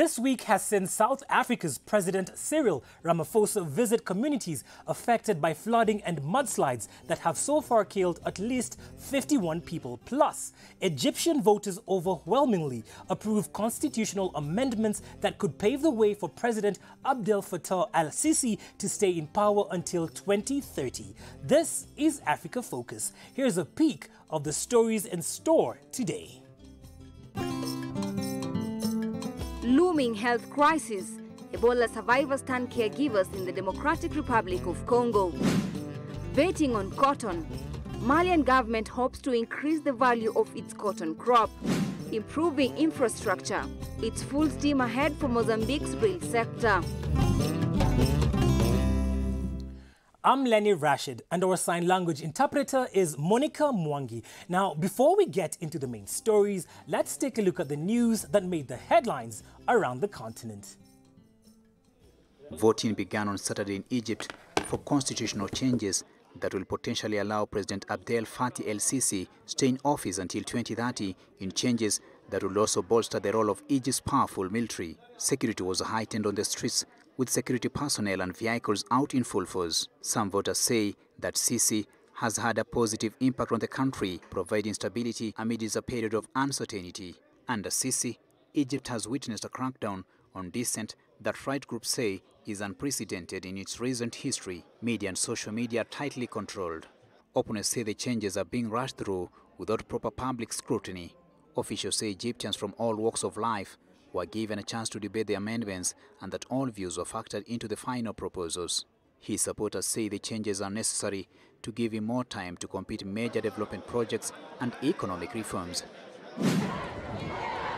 This week has seen South Africa's President Cyril Ramaphosa visit communities affected by flooding and mudslides that have so far killed at least 51 people. Plus, Egyptian voters overwhelmingly approved constitutional amendments that could pave the way for President Abdel Fattah al-Sisi to stay in power until 2030. This is Africa Focus. Here's a peek of the stories in store today. Looming health crisis, Ebola survivors turn caregivers in the Democratic Republic of Congo. Betting on cotton, Malian government hopes to increase the value of its cotton crop. Improving infrastructure, it's full steam ahead for Mozambique's rail sector. I'm Lenny Rashid, and our sign language interpreter is Monica Mwangi. Now, before we get into the main stories, let's take a look at the news that made the headlines around the continent. Voting began on Saturday in Egypt for constitutional changes that will potentially allow President Abdel Fattah el-Sisi to stay in office until 2030, in changes that will also bolster the role of Egypt's powerful military. Security was heightened on the streets, with security personnel and vehicles out in full force. Some voters say that Sisi has had a positive impact on the country, providing stability amidst a period of uncertainty. Under Sisi, Egypt has witnessed a crackdown on dissent that right groups say is unprecedented in its recent history. Media and social media are tightly controlled. Opponents say the changes are being rushed through without proper public scrutiny. Officials say Egyptians from all walks of life were given a chance to debate the amendments and that all views were factored into the final proposals. His supporters say the changes are necessary to give him more time to complete major development projects and economic reforms.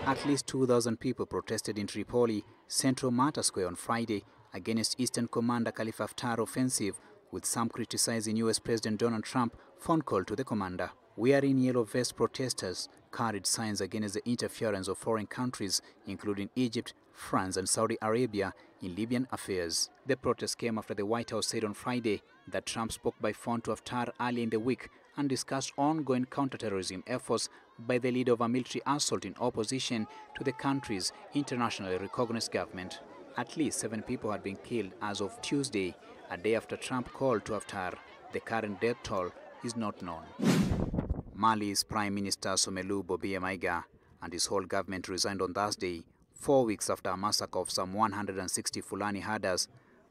At least 2,000 people protested in Tripoli, Central Martyrs Square on Friday against Eastern Commander Khalifa Haftar offensive, with some criticizing U.S. President Donald Trump's phone call to the commander. Wearing yellow vests, protesters carried signs against the interference of foreign countries, including Egypt, France and Saudi Arabia, in Libyan affairs. The protest came after the White House said on Friday that Trump spoke by phone to Haftar early in the week and discussed ongoing counterterrorism efforts by the leader of a military assault in opposition to the country's internationally recognized government. At least 7 people had been killed as of Tuesday, a day after Trump called to Haftar. The current death toll is not known. Mali's Prime Minister Soumeylou Boubèye Maïga and his whole government resigned on Thursday, 4 weeks after a massacre of some 160 Fulani herders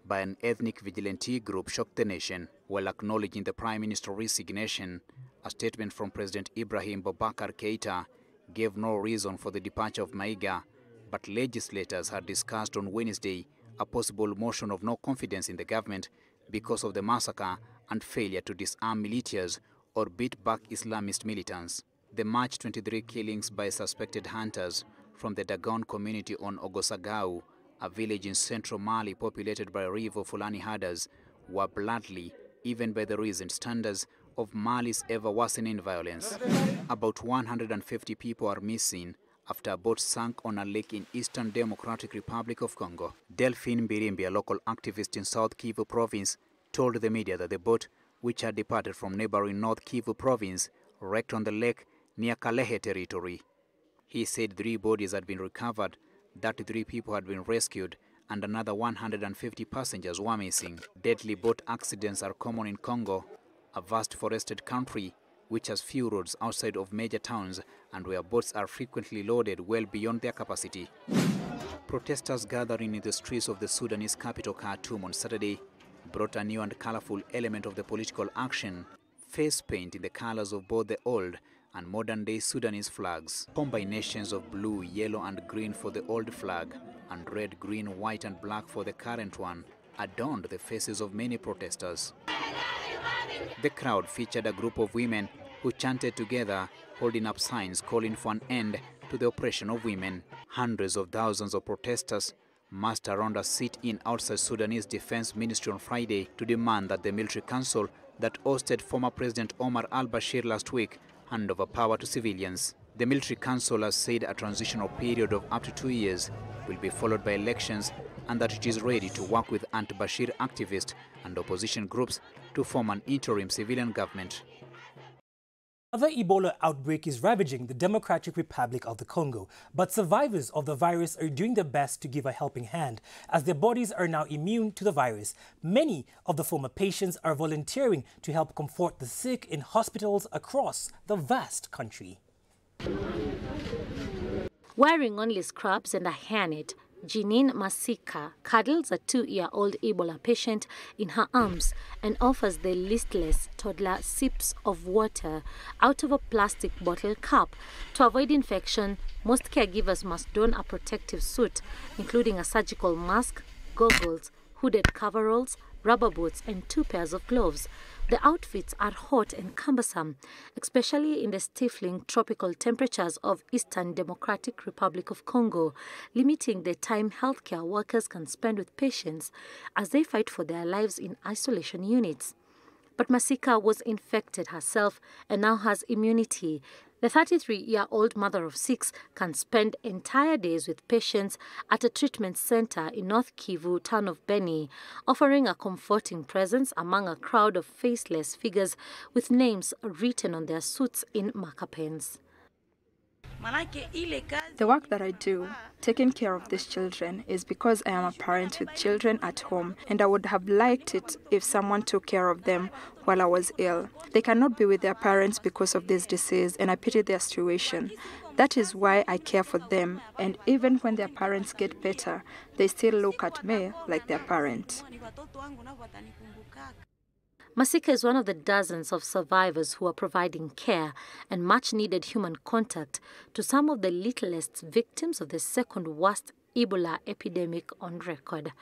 by an ethnic vigilante group shocked the nation. While acknowledging the Prime Minister's resignation, a statement from President Ibrahim Boubacar Keita gave no reason for the departure of Maïga, but legislators had discussed on Wednesday a possible motion of no confidence in the government because of the massacre and failure to disarm militias or beat back Islamist militants. The March 23 killings by suspected hunters from the Dagon community on Ogosagau, a village in central Mali populated by rival Fulani herders, were bloodly, even by the recent standards of Mali's ever-worsening violence. About 150 people are missing after a boat sank on a lake in Eastern Democratic Republic of Congo. Delphine Birimbi, a local activist in South Kivu province, told the media that the boat, which had departed from neighboring North Kivu province, wrecked on the lake near Kalehe territory. He said 3 bodies had been recovered, 33 people had been rescued, and another 150 passengers were missing. Deadly boat accidents are common in Congo, a vast forested country which has few roads outside of major towns and where boats are frequently loaded well beyond their capacity. Protesters gathering in the streets of the Sudanese capital Khartoum on Saturday brought a new and colorful element of the political action, face paint in the colors of both the old and modern-day Sudanese flags. Combinations of blue, yellow and green for the old flag, and red, green, white and black for the current one, adorned the faces of many protesters. The crowd featured a group of women who chanted together, holding up signs calling for an end to the oppression of women. Hundreds of thousands of protesters marched around a sit-in outside Sudanese Defense Ministry on Friday to demand that the military council that ousted former President Omar al-Bashir last week hand over power to civilians. The military council has said a transitional period of up to 2 years will be followed by elections, and that it is ready to work with anti-Bashir activists and opposition groups to form an interim civilian government. Another Ebola outbreak is ravaging the Democratic Republic of the Congo, but survivors of the virus are doing their best to give a helping hand, as their bodies are now immune to the virus. Many of the former patients are volunteering to help comfort the sick in hospitals across the vast country. Wearing only scrubs and a hairnet, Jeanine Masika cuddles a 2-year-old Ebola patient in her arms and offers the listless toddler sips of water out of a plastic bottle cup. To avoid infection, most caregivers must don a protective suit, including a surgical mask, goggles, hooded coveralls, rubber boots and 2 pairs of gloves. The outfits are hot and cumbersome, especially in the stifling tropical temperatures of Eastern Democratic Republic of Congo, limiting the time healthcare workers can spend with patients as they fight for their lives in isolation units. But Masika was infected herself and now has immunity. The 33-year-old mother of 6 can spend entire days with patients at a treatment center in North Kivu town of Beni, offering a comforting presence among a crowd of faceless figures with names written on their suits in marker pens. The work that I do, taking care of these children, is because I am a parent with children at home, and I would have liked it if someone took care of them while I was ill. They cannot be with their parents because of this disease, and I pity their situation. That is why I care for them, and even when their parents get better, they still look at me like their parent. Masika is one of the dozens of survivors who are providing care and much-needed human contact to some of the littlest victims of the second-worst Ebola epidemic on record.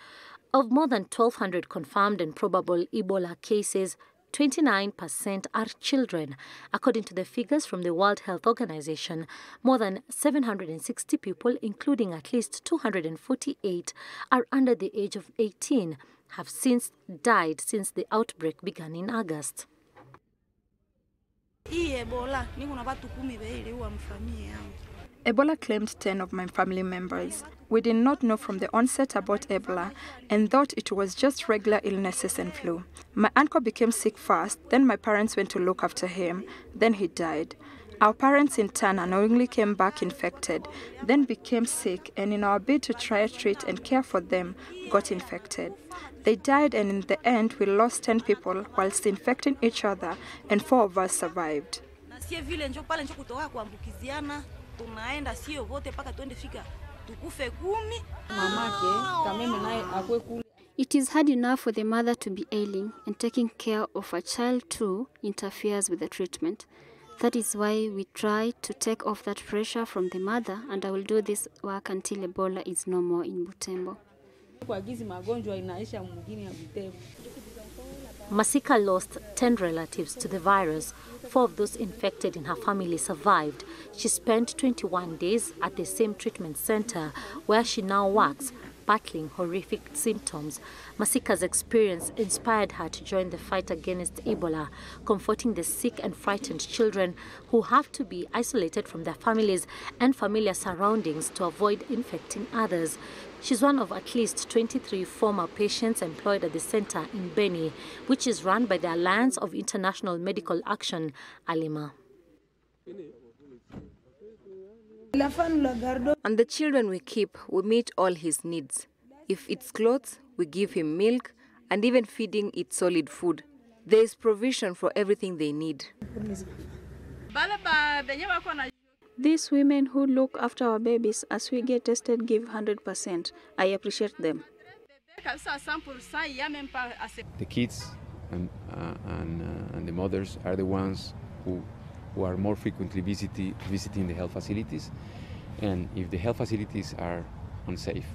Of more than 1,200 confirmed and probable Ebola cases, 29% are children. According to the figures from the World Health Organization, more than 760 people, including at least 248, are under the age of 18, have since died since the outbreak began in August. Ebola claimed 10 of my family members. We did not know from the onset about Ebola and thought it was just regular illnesses and flu. My uncle became sick first, then my parents went to look after him, then he died. Our parents in turn unknowingly came back infected, then became sick, and in our bid to try, treat and care for them, got infected. They died, and in the end we lost 10 people whilst infecting each other, and 4 of us survived. It is hard enough for the mother to be ailing, and taking care of a child too interferes with the treatment. That is why we try to take off that pressure from the mother, and I will do this work until Ebola is no more in Butembo. Masika lost 10 relatives to the virus. 4 of those infected in her family survived. She spent 21 days at the same treatment center where she now works, battling horrific symptoms. Masika's experience inspired her to join the fight against Ebola, comforting the sick and frightened children who have to be isolated from their families and familiar surroundings to avoid infecting others. She's one of at least 23 former patients employed at the center in Beni, which is run by the Alliance of International Medical Action, Alima. And the children we keep, we meet all his needs. If it's clothes, we give him milk, and even feeding it solid food. There is provision for everything they need. These women who look after our babies as we get tested give 100%. I appreciate them. The kids and the mothers are the ones who are more frequently visiting the health facilities, and if the health facilities are unsafe,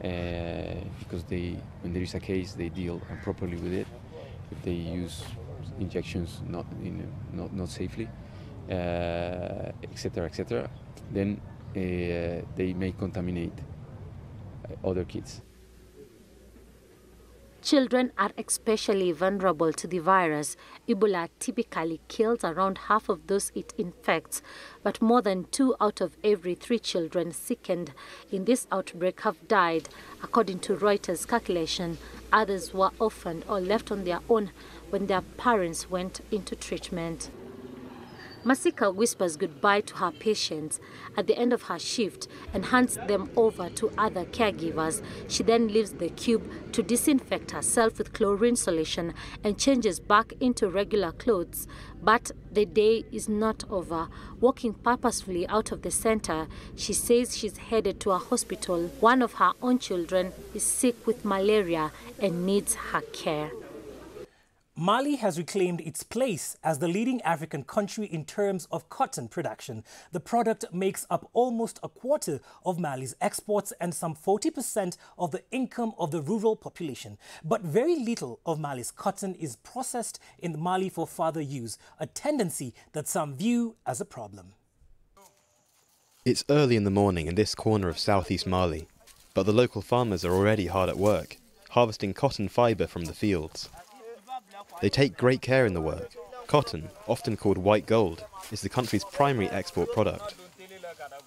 because when there is a case, they deal improperly with it, if they use injections not safely, etc., then they may contaminate other kids. Children are especially vulnerable to the virus. Ebola typically kills around half of those it infects, but more than 2 out of every 3 children sickened in this outbreak have died. According to Reuters' calculation, others were orphaned or left on their own when their parents went into treatment. Masika whispers goodbye to her patients at the end of her shift and hands them over to other caregivers. She then leaves the cube to disinfect herself with chlorine solution and changes back into regular clothes. But the day is not over. Walking purposefully out of the center, she says she's headed to a hospital. One of her own children is sick with malaria and needs her care. Mali has reclaimed its place as the leading African country in terms of cotton production. The product makes up almost a quarter of Mali's exports and some 40% of the income of the rural population. But very little of Mali's cotton is processed in Mali for further use, a tendency that some view as a problem. It's early in the morning in this corner of southeast Mali, but the local farmers are already hard at work, harvesting cotton fibre from the fields. They take great care in the work. Cotton, often called white gold, is the country's primary export product.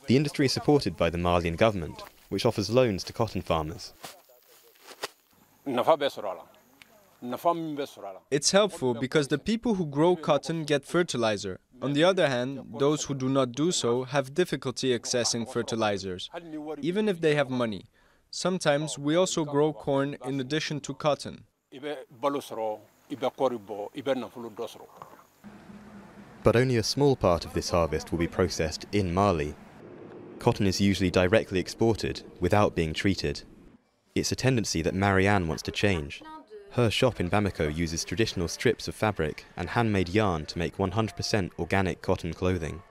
The industry is supported by the Malian government, which offers loans to cotton farmers. It's helpful because the people who grow cotton get fertilizer. On the other hand, those who do not do so have difficulty accessing fertilizers, even if they have money. Sometimes we also grow corn in addition to cotton. But only a small part of this harvest will be processed in Mali. Cotton is usually directly exported without being treated. It's a tendency that Marianne wants to change. Her shop in Bamako uses traditional strips of fabric and handmade yarn to make 100% organic cotton clothing.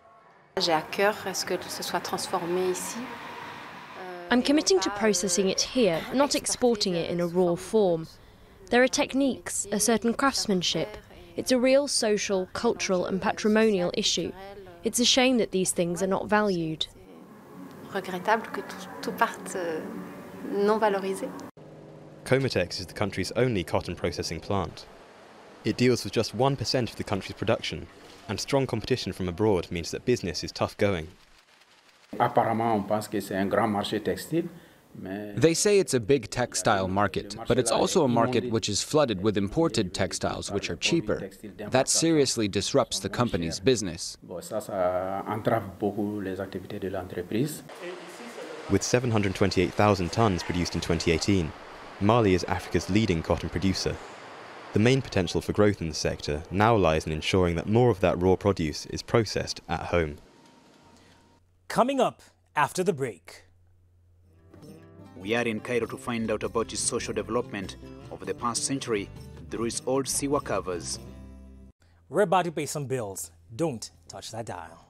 I'm committing to processing it here, not exporting it in a raw form. There are techniques, a certain craftsmanship. It's a real social, cultural and patrimonial issue. It's a shame that these things are not valued. Comatex is the country's only cotton processing plant. It deals with just 1% of the country's production, and strong competition from abroad means that business is tough going. They say it's a big textile market, but it's also a market which is flooded with imported textiles, which are cheaper. That seriously disrupts the company's business. With 728,000 tons produced in 2018, Mali is Africa's leading cotton producer. The main potential for growth in the sector now lies in ensuring that more of that raw produce is processed at home. Coming up after the break. We are in Cairo to find out about its social development over the past century through its old Siwa covers. We're about to pay some bills. Don't touch that dial.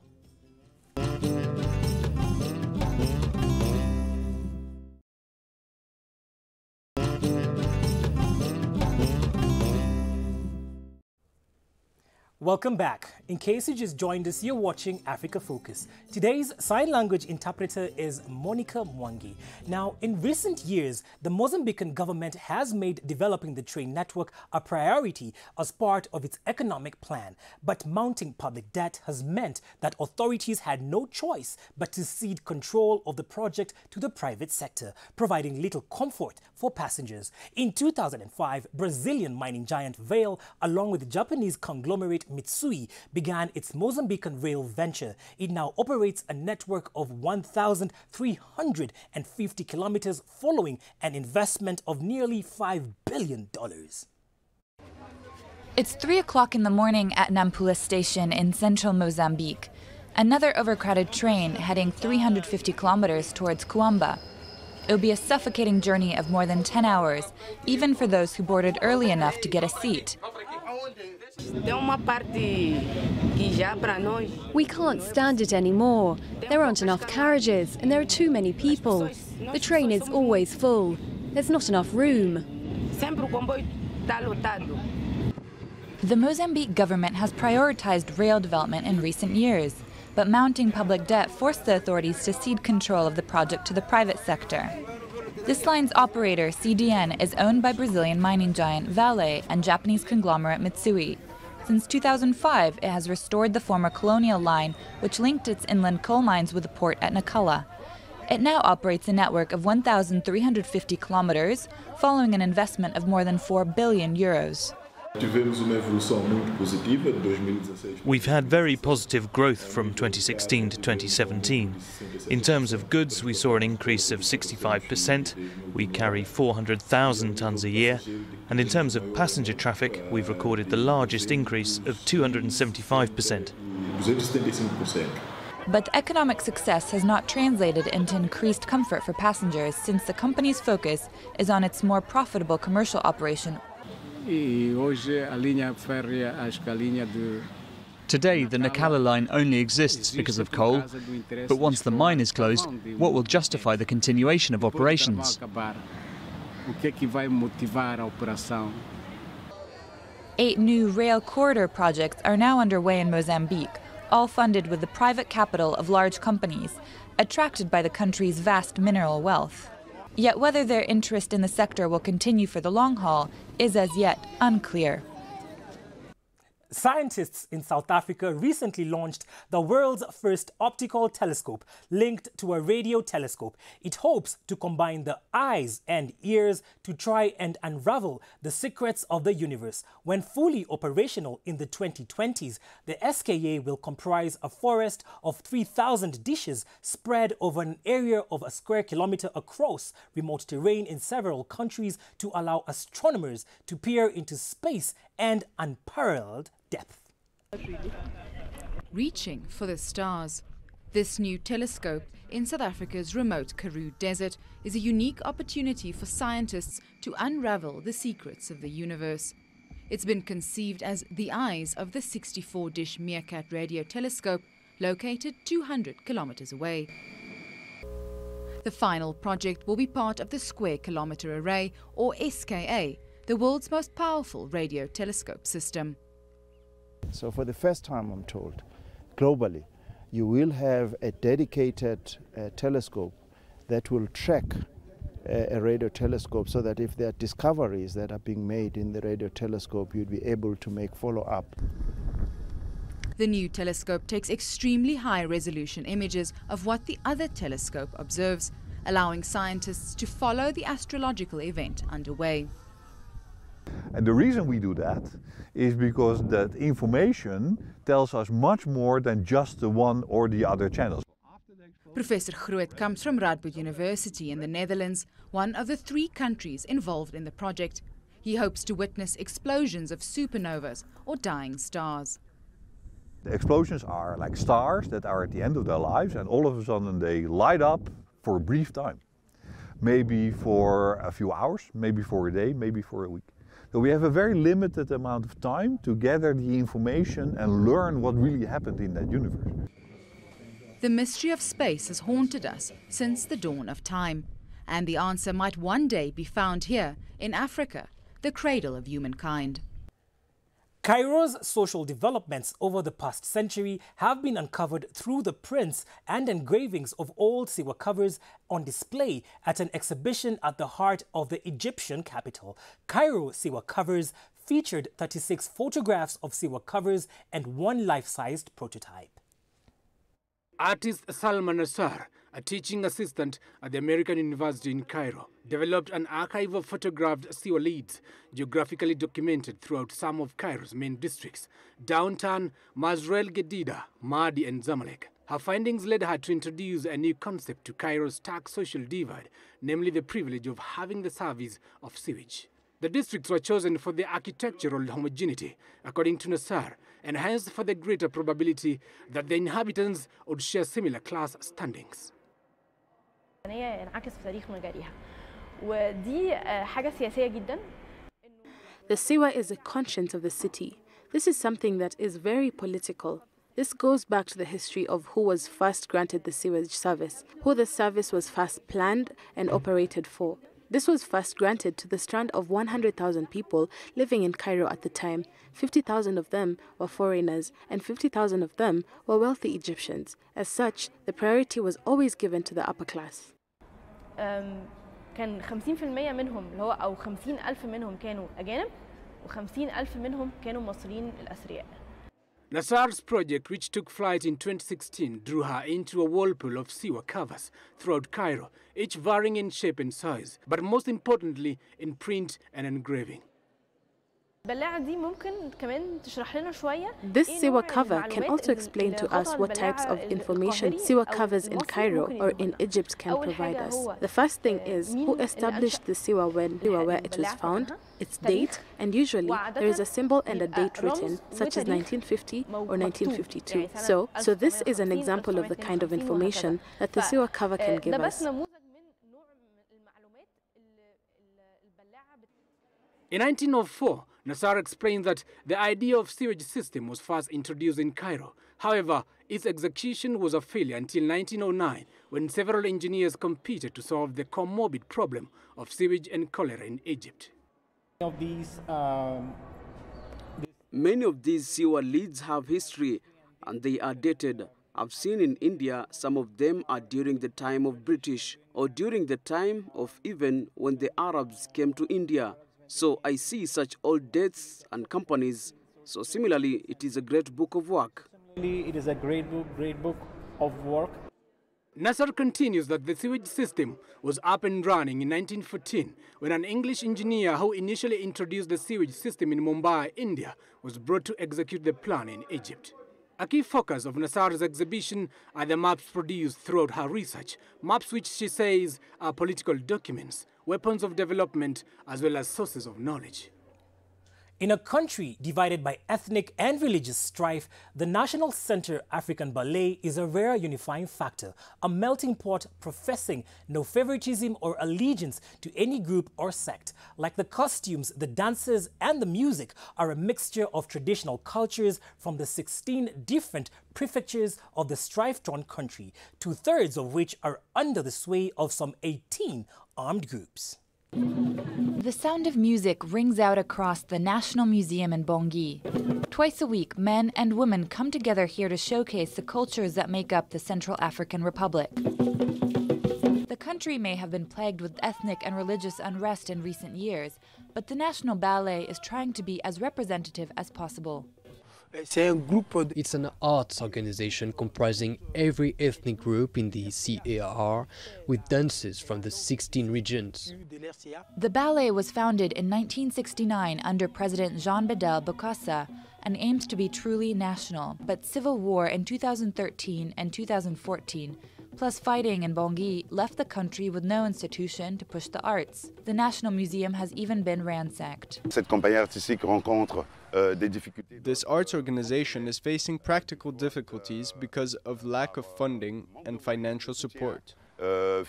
Welcome back. In case you just joined us, you're watching Africa Focus. Today's sign language interpreter is Monica Mwangi. Now, in recent years, the Mozambican government has made developing the train network a priority as part of its economic plan. But mounting public debt has meant that authorities had no choice but to cede control of the project to the private sector, providing little comfort for passengers. In 2005, Brazilian mining giant Vale, along with the Japanese conglomerate Mitsui, began its Mozambican rail venture. It now operates a network of 1,350 kilometers following an investment of nearly $5 billion. It's 3 o'clock in the morning at Nampula Station in central Mozambique. Another overcrowded train heading 350 kilometers towards Coamba. It'll be a suffocating journey of more than 10 hours, even for those who boarded early enough to get a seat. We can't stand it anymore. There aren't enough carriages and there are too many people. The train is always full. There's not enough room. The Mozambique government has prioritized rail development in recent years, but mounting public debt forced the authorities to cede control of the project to the private sector. This line's operator, CDN, is owned by Brazilian mining giant Vale and Japanese conglomerate Mitsui. Since 2005, it has restored the former colonial line, which linked its inland coal mines with the port at Nacala. It now operates a network of 1,350 kilometers, following an investment of more than €4 billion. We've had very positive growth from 2016 to 2017. In terms of goods, we saw an increase of 65%. We carry 400,000 tonnes a year. And in terms of passenger traffic, we've recorded the largest increase of 275%. But economic success has not translated into increased comfort for passengers since the company's focus is on its more profitable commercial operation. Today, the Nacala line only exists because of coal, but once the mine is closed, what will justify the continuation of operations? Eight new rail corridor projects are now underway in Mozambique, all funded with the private capital of large companies, attracted by the country's vast mineral wealth. Yet whether their interest in the sector will continue for the long haul is as yet unclear. Scientists in South Africa recently launched the world's first optical telescope linked to a radio telescope. It hopes to combine the eyes and ears to try and unravel the secrets of the universe. When fully operational in the 2020s, the SKA will comprise a forest of 3,000 dishes spread over an area of a square kilometer across remote terrain in several countries to allow astronomers to peer into space and unparalleled depth. Reaching for the stars. This new telescope in South Africa's remote Karoo Desert is a unique opportunity for scientists to unravel the secrets of the universe. It's been conceived as the eyes of the 64-dish Meerkat radio telescope located 200 kilometers away. The final project will be part of the Square Kilometer Array, or SKA, the world's most powerful radio telescope system. So for the first time, I'm told, globally, you will have a dedicated telescope that will track a radio telescope, so that if there are discoveries that are being made in the radio telescope, you'd be able to make follow-up. The new telescope takes extremely high-resolution images of what the other telescope observes, allowing scientists to follow the astrological event underway. And the reason we do that is because that information tells us much more than just the one or the other channels. Professor Groot comes from Radboud University in the Netherlands, one of the three countries involved in the project. He hopes to witness explosions of supernovas or dying stars. The explosions are like stars that are at the end of their lives, and all of a sudden they light up for a brief time. Maybe for a few hours, maybe for a day, maybe for a week. So we have a very limited amount of time to gather the information and learn what really happened in that universe. The mystery of space has haunted us since the dawn of time, and the answer might one day be found here in Africa, the cradle of humankind. Cairo's social developments over the past century have been uncovered through the prints and engravings of old Siwa covers on display at an exhibition at the heart of the Egyptian capital. Cairo Siwa covers featured 36 photographs of Siwa covers and one life-sized prototype. Artist Salma Nassar, a teaching assistant at the American University in Cairo, developed an archive of photographed Siwa leads, geographically documented throughout some of Cairo's main districts, downtown, Masrel, Gedida, Mahdi and Zamalek. Her findings led her to introduce a new concept to Cairo's stark social divide, namely the privilege of having the service of sewage. The districts were chosen for their architectural homogeneity, according to Nassar, and hence for the greater probability that the inhabitants would share similar class standings. The Siwa is the conscience of the city. This is something that is very political. This goes back to the history of who was first granted the sewage service, who the service was first planned and operated for. This was first granted to the strand of 100,000 people living in Cairo at the time. 50,000 of them were foreigners and 50,000 of them were wealthy Egyptians. As such, the priority was always given to the upper class. كان 50% منهم اللي هو أو 50,000 منهم كانوا أجانب و50,000 منهم كانوا مصريين الأثرياء. Nassar's project, which took flight in 2016, drew her into a whirlpool of Siwa covers throughout Cairo, each varying in shape and size, but most importantly in print and engraving. This Siwa cover can also explain to us what types of information Siwa covers in Cairo or in Egypt can provide us. The first thing is who established the Siwa when where it was found, its date, and usually there is a symbol and a date written, such as 1950 or 1952. So this is an example of the kind of information that the Siwa cover can give us. In 1904, Nassar explained that the idea of sewage system was first introduced in Cairo. However, its execution was a failure until 1909, when several engineers competed to solve the comorbid problem of sewage and cholera in Egypt. Many of these sewer leads have history and they are dated. I've seen in India some of them are during the time of British or during the time of even when the Arabs came to India. So I see such old dates and companies. So similarly, it is a great book of work. Nassar continues that the sewage system was up and running in 1914 when an English engineer who initially introduced the sewage system in Mumbai, India, was brought to execute the plan in Egypt. A key focus of Nassar's exhibition are the maps produced throughout her research, maps which she says are political documents, weapons of development, as well as sources of knowledge. In a country divided by ethnic and religious strife, the National Center African Ballet is a rare unifying factor, a melting pot professing no favoritism or allegiance to any group or sect. Like the costumes, the dances and the music are a mixture of traditional cultures from the 16 different prefectures of the strife-torn country, two-thirds of which are under the sway of some 18 armed groups. The sound of music rings out across the National Museum in Bangui. Twice a week, men and women come together here to showcase the cultures that make up the Central African Republic. The country may have been plagued with ethnic and religious unrest in recent years, but the National Ballet is trying to be as representative as possible. It's an arts organization comprising every ethnic group in the CAR, with dances from the 16 regions. The ballet was founded in 1969 under President Jean Bédel Bocassa and aims to be truly national, but civil war in 2013 and 2014, plus fighting in Bangui, left the country with no institution to push the arts. The National Museum has even been ransacked. This arts organization is facing practical difficulties because of lack of funding and financial support. A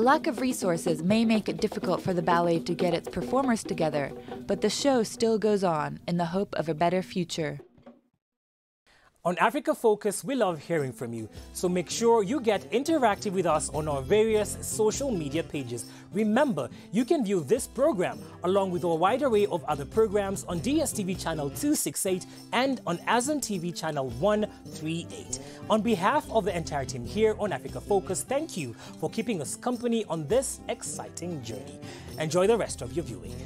lack of resources may make it difficult for the ballet to get its performers together, but the show still goes on in the hope of a better future. On Africa Focus, we love hearing from you, so make sure you get interactive with us on our various social media pages. Remember, you can view this program along with a wide array of other programs on DSTV channel 268 and on Azam TV channel 138. On behalf of the entire team here on Africa Focus, thank you for keeping us company on this exciting journey. Enjoy the rest of your viewing.